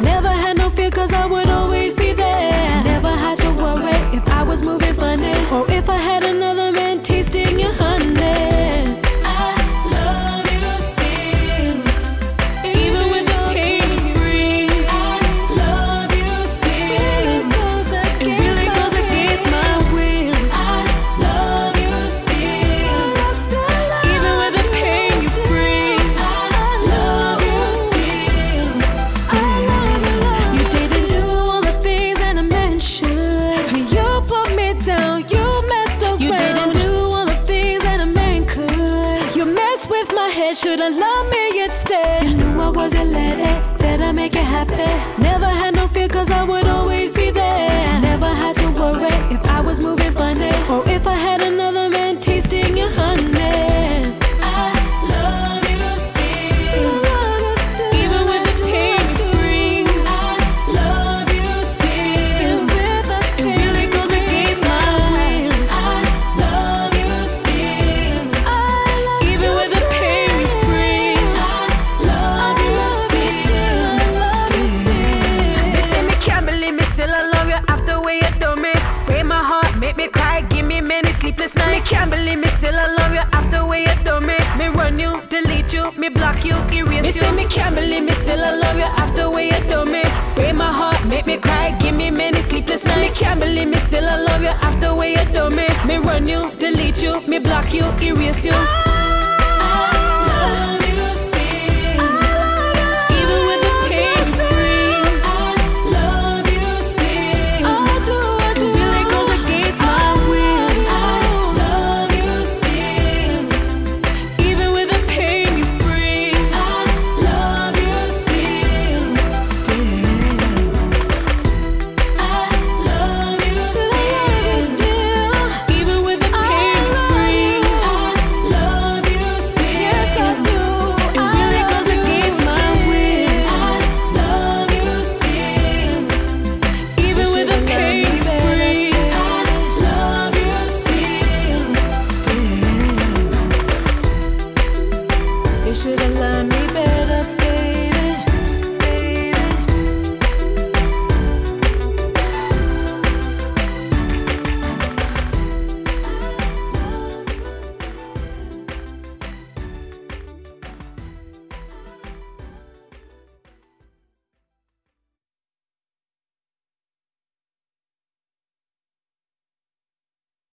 Never had no fear, cause I would always be there. Never had to worry if I was moving funny, or if I had another man tasting your honey. Should have loved me instead. You knew I was a lady, that I make it happy. Never had no fear, cause I would always be there. Never had to worry if I was moving funny, or if I had another man tasting your honey. Can't believe me still I love you after the way you do me. Me run you, delete you, me block you, erase me you. Say me can't believe me still I love you after the way you do me. Break my heart, make me cry, give me many sleepless nights. Me can't believe me still I love you after the way you do me. Me run you, delete you, me block you, erase you. I love you.